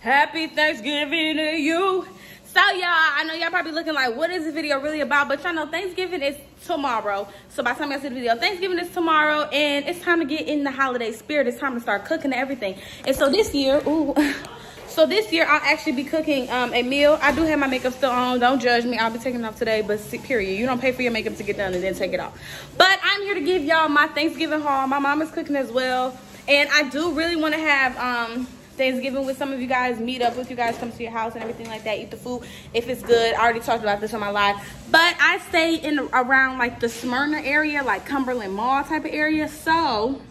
Happy Thanksgiving to you. So y'all, I know y'all probably looking like, what is this video really about? But y'all know Thanksgiving is tomorrow. So by the time y'all see the video, Thanksgiving is tomorrow, and it's time to get in the holiday spirit. It's time to start cooking and everything. And so this year, so this year I'll actually be cooking a meal. I do have my makeup still on. Don't judge me. I'll be taking it off today, but period. You don't pay for your makeup to get done and then take it off. But I'm here to give y'all my Thanksgiving haul. My mom is cooking as well. And I do really want to have Thanksgiving with some of you guys, meet up with you guys, come to your house and everything like that, eat the food if it's good. I already talked about this on my live, but I stay in around like the Smyrna area, like Cumberland Mall type of area. So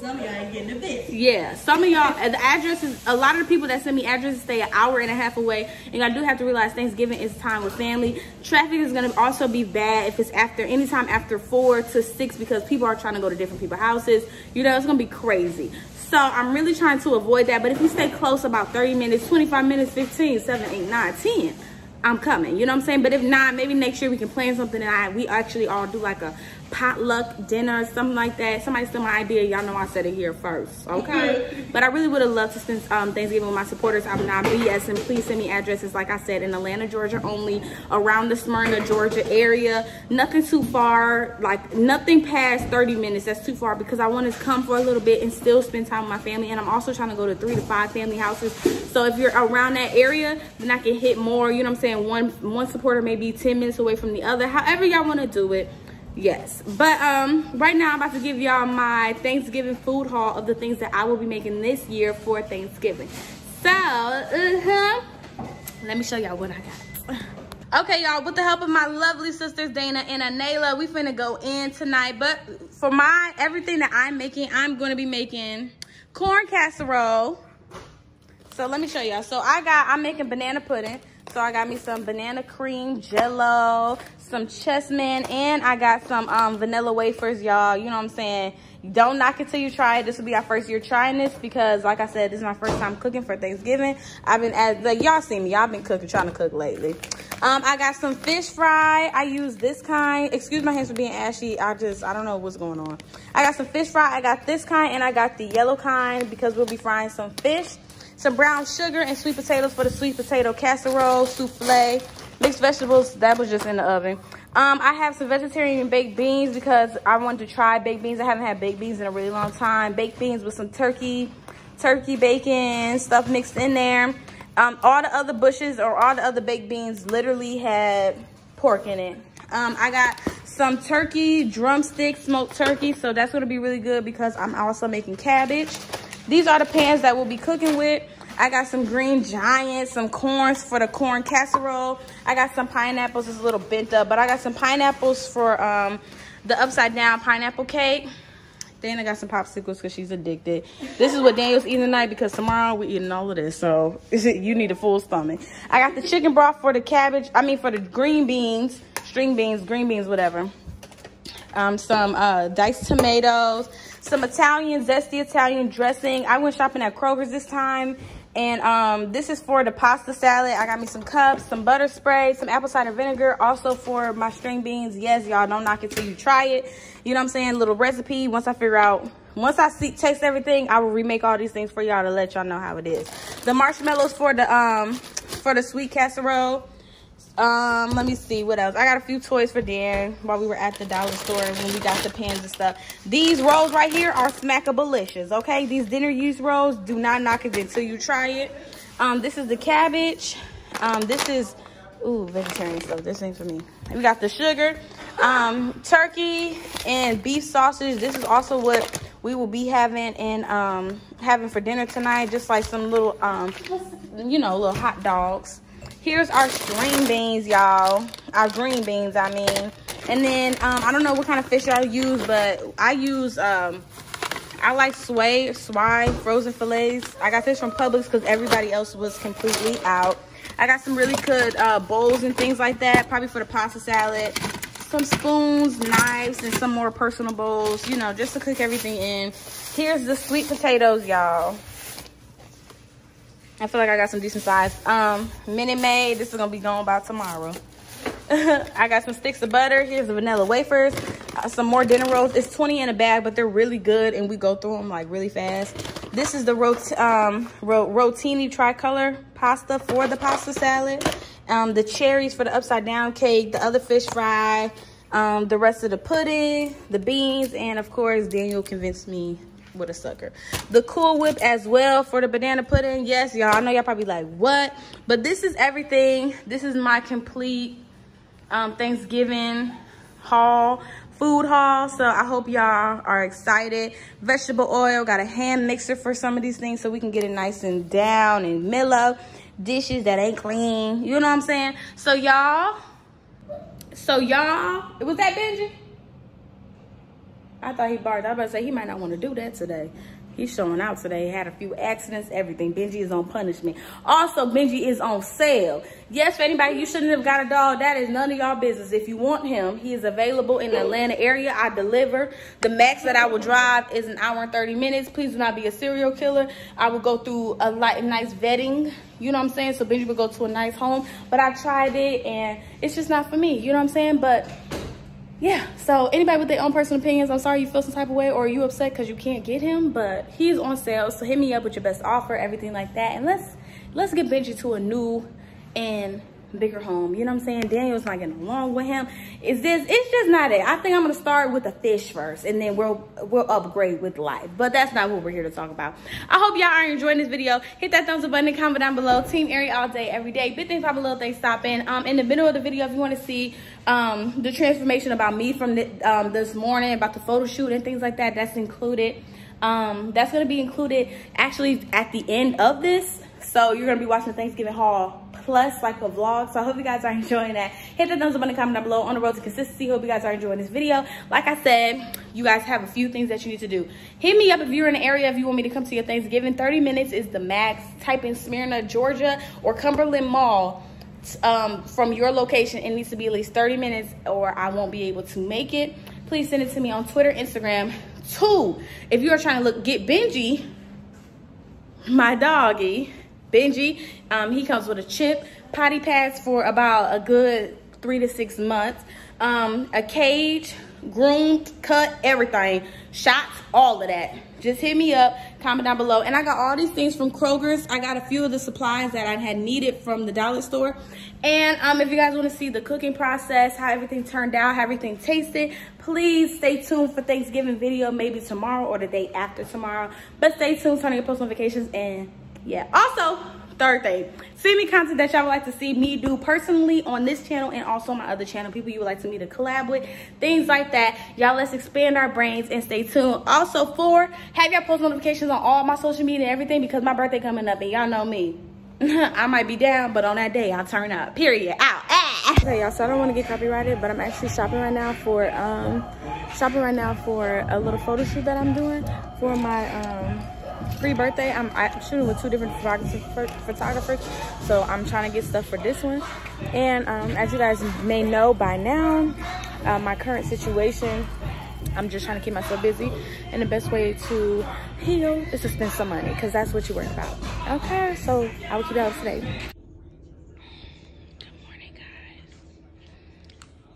some of y'all ain't getting a bit. Yeah, some of y'all, the addresses, a lot of the people that send me addresses stay an hour and a half away, and I do have to realize Thanksgiving is time with family. Traffic is going to also be bad if it's after anytime after 4 to 6 because people are trying to go to different people's houses. You know, it's gonna be crazy. So I'm really trying to avoid that. But if you stay close, about 30 minutes, 25 minutes, 15, 7, 8, 9, 10, I'm coming. You know what I'm saying? But if not, maybe next year we can plan something. And we actually all do like a potluck dinner or something like that. Somebody stole my idea. Y'all know I said it here first. Okay. But I really would have loved to spend Thanksgiving with my supporters. I'm not BSing. Please send me addresses, like I said, in Atlanta, Georgia only, around the Smyrna, Georgia area. Nothing too far, like nothing past 30 minutes. That's too far because I want to come for a little bit and still spend time with my family. And I'm also trying to go to 3 to 5 family houses. So if you're around that area, then I can hit more. You know what I'm saying? One supporter may be 10 minutes away from the other, however y'all want to do it. Yes, but right now I'm about to give y'all my Thanksgiving food haul of the things that I will be making this year for Thanksgiving. So let me show y'all what I got. Okay y'all, with the help of my lovely sisters Dana and Anayla, we finna go in tonight. But for my everything that I'm making, I'm going to be making corn casserole. So let me show y'all. So I'm making banana pudding. So I got me some banana cream, jello, some chessmen, and I got some vanilla wafers, y'all. You know what I'm saying? Don't knock it till you try it. This will be our first year trying this because, like I said, this is my first time cooking for Thanksgiving. I've been, y'all see me. Y'all been cooking, trying to cook lately. I got some fish fry. I use this kind. Excuse my hands for being ashy. I don't know what's going on. I got some fish fry. I got this kind, and I got the yellow kind because we'll be frying some fish. Some brown sugar and sweet potatoes for the sweet potato casserole, souffle, mixed vegetables. That was just in the oven. I have some vegetarian baked beans because I wanted to try baked beans. I haven't had baked beans in a really long time. Baked beans with some turkey bacon stuff mixed in there. All the other bushes or all the other baked beans literally had pork in it. I got some turkey, drumstick, smoked turkey. So that's going to be really good because I'm also making cabbage. These are the pans that we'll be cooking with. I got some Green Giant, some corns for the corn casserole. I got some pineapples. It's a little bent up, but I got some pineapples for the upside down pineapple cake. Then I got some popsicles because she's addicted. This is what Daniel's eating tonight because tomorrow we're eating all of this. So you need a full stomach. I got the chicken broth for the cabbage. I mean for the green beans, string beans, green beans, whatever. Some diced tomatoes. Some Italian, zesty Italian dressing. I went shopping at Kroger's this time. And this is for the pasta salad. I got me some cups, some butter spray, some apple cider vinegar. Also for my string beans. Yes, y'all, don't knock it till you try it. You know what I'm saying? Little recipe. Once I taste everything, I will remake all these things for y'all to let y'all know how it is. The marshmallows for the sweet casserole. Let me see what else I got. A few toys for Dan while we were at the dollar store when we got the pens and stuff. These rolls right here are smackabalicious. Okay, these dinner use rolls, do not knock it until you try it. This is the cabbage. This is vegetarian stuff. This ain't for me. We got the sugar, turkey and beef sausage. This is also what we will be having and having for dinner tonight, just like some little little hot dogs. Here's our string beans, y'all. Our green beans, I mean. And then, I don't know what kind of fish y'all use, but I use, I like swai, frozen fillets. I got this from Publix because everybody else was completely out. I got some really good bowls and things like that, probably for the pasta salad. Some spoons, knives, and some more personal bowls, you know, just to cook everything in. Here's the sweet potatoes, y'all. I feel like I got some decent size. Minute Maid, this is going to be gone by tomorrow. I got some sticks of butter. Here's the vanilla wafers. Some more dinner rolls. It's 20 in a bag, but they're really good, and we go through them, like, really fast. This is the rotini tricolor pasta for the pasta salad. The cherries for the upside down cake, the other fish fry, the rest of the pudding, the beans, and of course, Daniel convinced me with a sucker. The Cool Whip as well for the banana pudding. Yes, y'all, I know y'all probably like, what? But this is everything. This is my complete Thanksgiving haul, food haul. So I hope y'all are excited. Vegetable oil, got a hand mixer for some of these things so we can get it nice and down and mellow. Dishes that ain't clean, you know what I'm saying? So y'all, was that Benji? I thought he barked. I was about to say he might not want to do that today. He's showing out today. He had a few accidents, everything. Benji is on punishment. Also, Benji is on sale. Yes, for anybody, you shouldn't have got a dog. That is none of y'all business. If you want him, he is available in the Atlanta area. I deliver. The max that I will drive is an hour and 30 minutes. Please do not be a serial killer. I will go through a nice vetting. You know what I'm saying? So Benji would go to a nice home. But I tried it, and it's just not for me. You know what I'm saying? But yeah, so anybody with their own personal opinions, I'm sorry you feel some type of way or you upset because you can't get him, but he's on sale, so hit me up with your best offer, everything like that, and let's get Benji to a new and bigger home. You know what I'm saying? Daniel's not getting along with him. It's just not it. I think I'm gonna start with the fish first, and then we'll upgrade with life. But that's not what we're here to talk about. I hope y'all are enjoying this video. Hit that thumbs up button and comment down below. Team Aerie all day, every day. Big things, pop, little things, stop in. In the middle of the video, if you want to see the transformation about me from this morning, about the photo shoot and things like that, that's included. That's gonna be included actually at the end of this. So you're gonna be watching the Thanksgiving haul plus like a vlog. So I hope you guys are enjoying that. Hit the thumbs up and comment down below. On the road to consistency, hope you guys are enjoying this video. Like I said, you guys have a few things that you need to do. Hit me up if you're in the area, if you want me to come to your Thanksgiving. 30 minutes is the max. Type in Smyrna, Georgia, or Cumberland Mall from your location. It needs to be at least 30 minutes or I won't be able to make it. Please send it to me on Twitter, Instagram. 2, if you are trying to get Benji, my doggy, Benji, he comes with a chip, potty pads for about a good 3 to 6 months, a cage, groomed, cut, everything, shots, all of that. Just hit me up, comment down below. And I got all these things from Kroger's. I got a few of the supplies that I had needed from the dollar store. And if you guys want to see the cooking process, how everything turned out, how everything tasted, please stay tuned for Thanksgiving video, maybe tomorrow or the day after tomorrow. But stay tuned, turn on your post notifications, and yeah. Also, 3rd thing, send me content that y'all would like to see me do personally on this channel and also my other channel, people you would like to me to collab with, things like that. Y'all, let's expand our brains and stay tuned. Also, 4, have y'all post notifications on all my social media and everything because my birthday coming up and y'all know me. I might be down, but on that day, I'll turn up, period, out. Okay, y'all, so I don't want to get copyrighted, but I'm actually shopping right now for, a little photo shoot that I'm doing for my, free birthday. I'm shooting with 2 different photographers, so I'm trying to get stuff for this one. And as you guys may know by now, my current situation, I'm just trying to keep myself busy, and the best way to heal is to spend some money because that's what you worry about. Okay, so I will keep y'all today. Good morning, guys.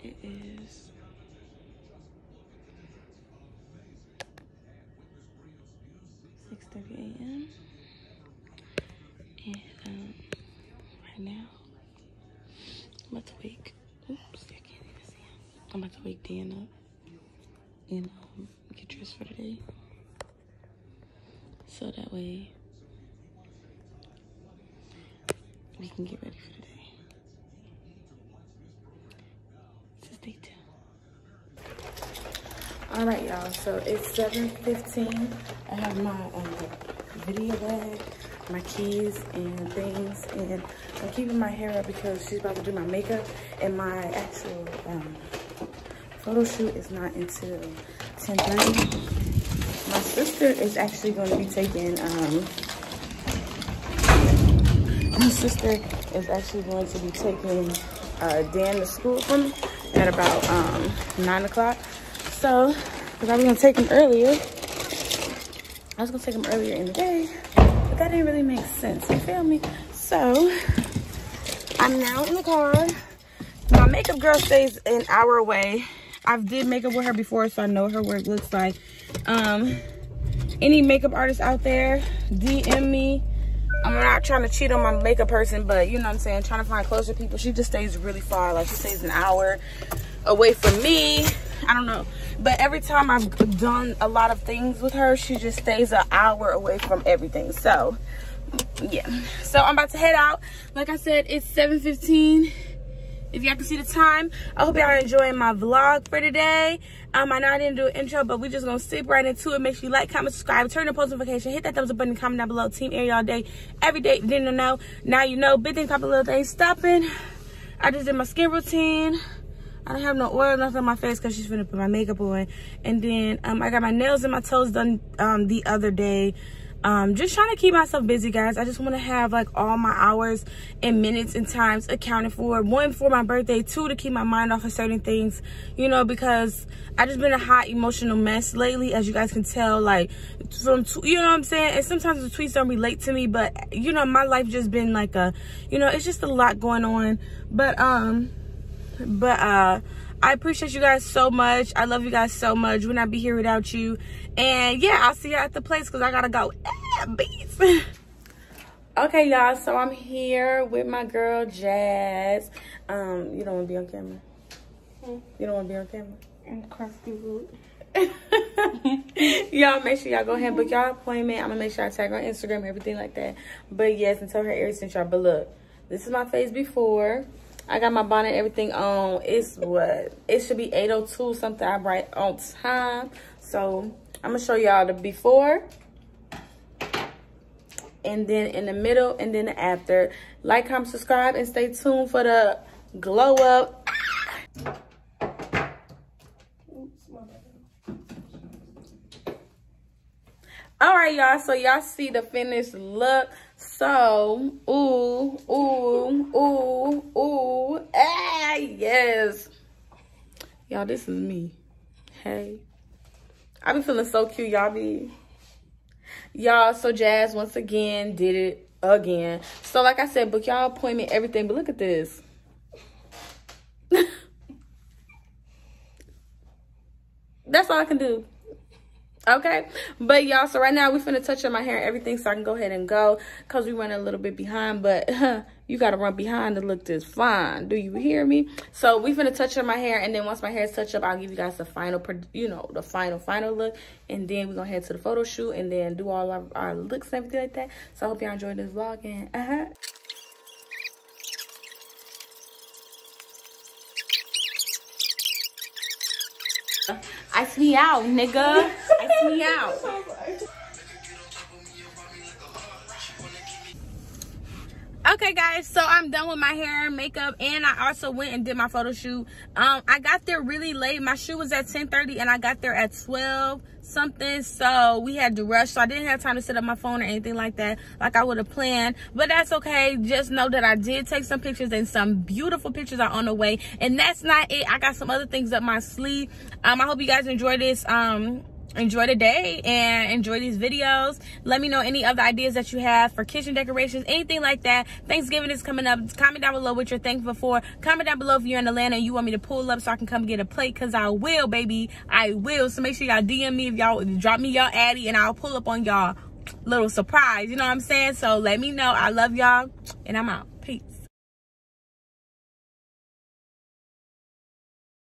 It is 6:30 a.m. and right now I'm about to wake. Oops, I can't even see him. I'm about to wake Dan up and get dressed for the day, so that way we can get ready for the day. This is day 2. All right, y'all. So it's 7:15. I have my video bag, my keys, and things, and I'm keeping my hair up because she's about to do my makeup, and my actual photo shoot is not until 10:30. My sister is actually going to be taking Dan to school from me at about 9 o'clock. So, because I was going to take him earlier. In the day, but that didn't really make sense, you feel me? So, I'm now in the car. My makeup girl stays an hour away. I've did makeup with her before, so I know her work looks like. any makeup artists out there, DM me. I'm not trying to cheat on my makeup person, but you know what I'm saying, trying to find closer people. She just stays really far, like she stays an hour away from me. I don't know, but every time I've done a lot of things with her, she just stays an hour away from everything. So yeah, so I'm about to head out. Like I said, it's 7:15. If y'all can see the time, I hope y'all are enjoying my vlog for today. I know I didn't do an intro, but we just gonna sleep right into it. Make sure you like, comment, subscribe, turn on post notification, hit that thumbs up button, comment down below. Team Aerie all day, every day. If you didn't know, now you know. Big things, popping, little things stopping. I just did my skin routine. I don't have no oil left on my face because she's finna put my makeup on. And then I got my nails and my toes done the other day. Just trying to keep myself busy, guys. I just want to have like all my hours and minutes and times accounted for. One, for my birthday. Two, to keep my mind off of certain things, you know, because I just been a hot emotional mess lately, as you guys can tell, like from you know what I'm saying. And sometimes the tweets don't relate to me, but you know, my life just been like a, you know, it's just a lot going on. But I appreciate you guys so much. I love you guys so much. Would not be here without you. And yeah, I'll see y'all at the place because I gotta go. Okay, y'all. So I'm here with my girl Jazz. You don't want to be on camera. You don't want to be on camera. And crusty root. Y'all make sure y'all go ahead and book y'all appointment. I'm gonna make sure I tag her on Instagram, everything like that. But yes, and tell her Aerie sent y'all. But look, this is my face before. I got my bonnet and everything on. It's what? It should be 8:02 something. I'm right on time. So I'm going to show y'all the before. And then in the middle and then the after. Like, comment, subscribe, and stay tuned for the glow up. All right, y'all. So y'all see the finished look. So, ooh, ooh, ooh, ooh, ah, yes. Y'all, this is me. Hey. I be feeling so cute, y'all be. Y'all, so Jazz, once again, did it again. So, like I said, book y'all appointment, everything. But look at this. That's all I can do. Okay, but y'all, so right now we finna touch on my hair and everything so I can go ahead and go because we run a little bit behind, but you gotta run behind to look this fine. Do you hear me? So we finna touch on my hair, and then once my hair's touched up, I'll give you guys the final, you know, the final look, and then we're gonna head to the photo shoot and then do all our looks and everything like that. So I hope y'all enjoyed this vlog, and Ice me out, nigga. Ice me out. Okay, guys, so I'm done with my hair and makeup, and I also went and did my photo shoot. I got there really late. My shoot was at 10:30, and I got there at 12 something, so we had to rush, so I didn't have time to set up my phone or anything like that like I would have planned. But that's okay, just know that I did take some pictures, and some beautiful pictures are on the way. And that's not it, I got some other things up my sleeve. I hope you guys enjoy this, enjoy the day and enjoy these videos. Let me know any other ideas that you have for kitchen decorations, anything like that. Thanksgiving is coming up. Comment down below what you're thankful for. Comment down below if you're in Atlanta and you want me to pull up so I can come get a plate, because I will, baby, I will. So make sure y'all DM me if y'all drop me y'all addy, and I'll pull up on y'all little surprise, you know what I'm saying? So let me know. I love y'all, and I'm out. Peace.